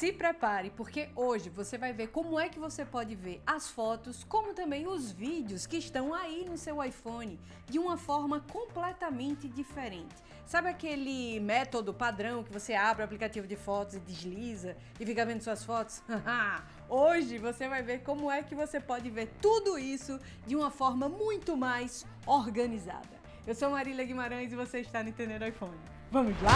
Se prepare, porque hoje você vai ver como é que você pode ver as fotos, como também os vídeos que estão aí no seu iPhone, de uma forma completamente diferente. Sabe aquele método padrão que você abre o aplicativo de fotos e desliza e fica vendo suas fotos? Hoje você vai ver como é que você pode ver tudo isso de uma forma muito mais organizada. Eu sou Marília Guimarães e você está no Entendendo iPhone. Vamos lá?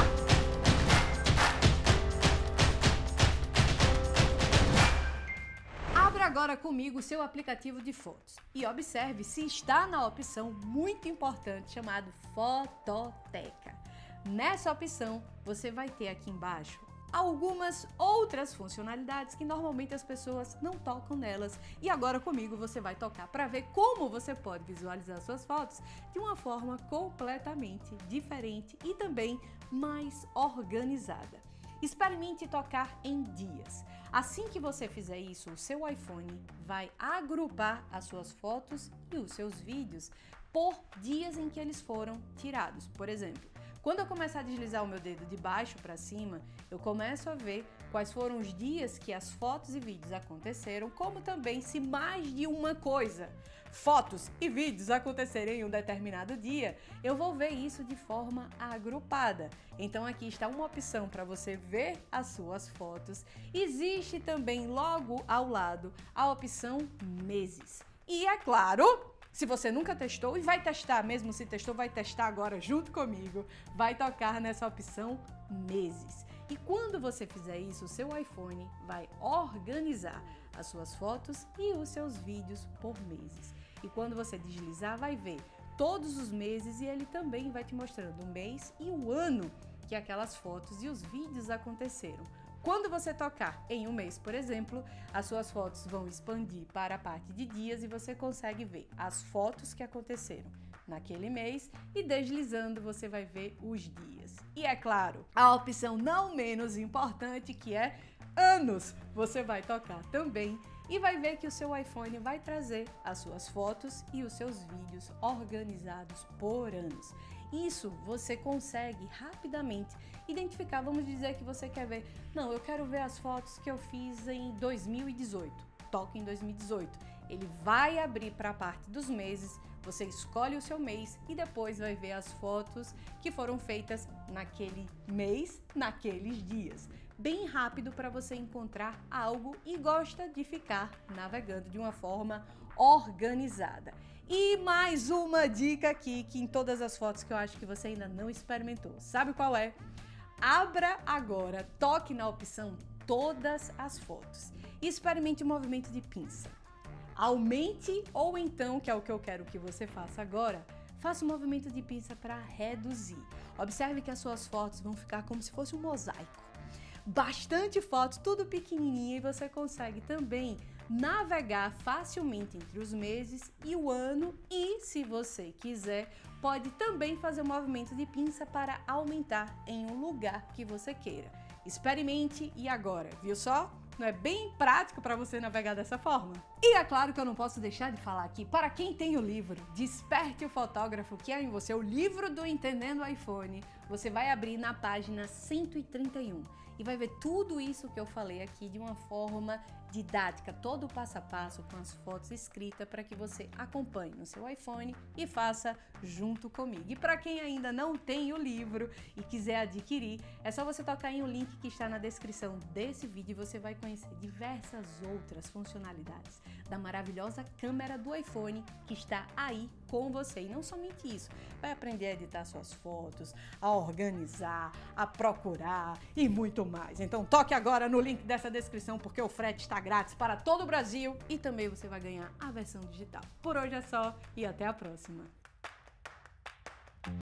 Agora comigo o seu aplicativo de fotos e observe se está na opção muito importante chamada Fototeca. Nessa opção você vai ter aqui embaixo algumas outras funcionalidades que normalmente as pessoas não tocam nelas, e agora comigo você vai tocar para ver como você pode visualizar suas fotos de uma forma completamente diferente e também mais organizada. Experimente tocar em dias. Assim que você fizer isso, o seu iPhone vai agrupar as suas fotos e os seus vídeos por dias em que eles foram tirados. Por exemplo, quando eu começar a deslizar o meu dedo de baixo para cima, eu começo a ver quais foram os dias que as fotos e vídeos aconteceram, como também se mais de uma coisa, fotos e vídeos acontecerem em um determinado dia, eu vou ver isso de forma agrupada. Então aqui está uma opção para você ver as suas fotos. Existe também logo ao lado a opção meses. E é claro, se você nunca testou e vai testar, mesmo se testou, vai testar agora junto comigo, vai tocar nessa opção meses. E quando você fizer isso, o seu iPhone vai organizar as suas fotos e os seus vídeos por meses. E quando você deslizar, vai ver todos os meses e ele também vai te mostrando o mês e o ano que aquelas fotos e os vídeos aconteceram. Quando você tocar em um mês, por exemplo, as suas fotos vão expandir para a parte de dias e você consegue ver as fotos que aconteceram naquele mês e deslizando você vai ver os dias. E é claro, a opção não menos importante que é anos, você vai tocar também e vai ver que o seu iPhone vai trazer as suas fotos e os seus vídeos organizados por anos. Isso você consegue rapidamente identificar. Vamos dizer que você quer ver, não, eu quero ver as fotos que eu fiz em 2018, toca em 2018. Ele vai abrir para a parte dos meses, você escolhe o seu mês e depois vai ver as fotos que foram feitas naquele mês, naqueles dias. Bem rápido para você encontrar algo e gosta de ficar navegando de uma forma organizada. E mais uma dica aqui, que em todas as fotos que eu acho que você ainda não experimentou. Sabe qual é? Abra agora, toque na opção Todas as Fotos e experimente o movimento de pinça. Aumente ou então, que é o que eu quero que você faça agora, faça o movimento de pinça para reduzir. Observe que as suas fotos vão ficar como se fosse um mosaico. Bastante fotos, tudo pequenininha, e você consegue também navegar facilmente entre os meses e o ano, e se você quiser pode também fazer um movimento de pinça para aumentar em um lugar que você queira. Experimente e agora, viu só? Não é bem prático para você navegar dessa forma? E é claro que eu não posso deixar de falar aqui para quem tem o livro Desperte o Fotógrafo, que é em você, o livro do Entendendo iPhone. Você vai abrir na página 131 e vai ver tudo isso que eu falei aqui de uma forma didática, todo o passo a passo com as fotos escritas para que você acompanhe no seu iPhone e faça junto comigo. E para quem ainda não tem o livro e quiser adquirir, é só você tocar em um link que está na descrição desse vídeo e você vai conhecer diversas outras funcionalidades da maravilhosa câmera do iPhone que está aí com você. E não somente isso, vai aprender a editar suas fotos, a organizar, a procurar e muito mais. Então toque agora no link dessa descrição porque o frete está grátis para todo o Brasil e também você vai ganhar a versão digital. Por hoje é só e até a próxima!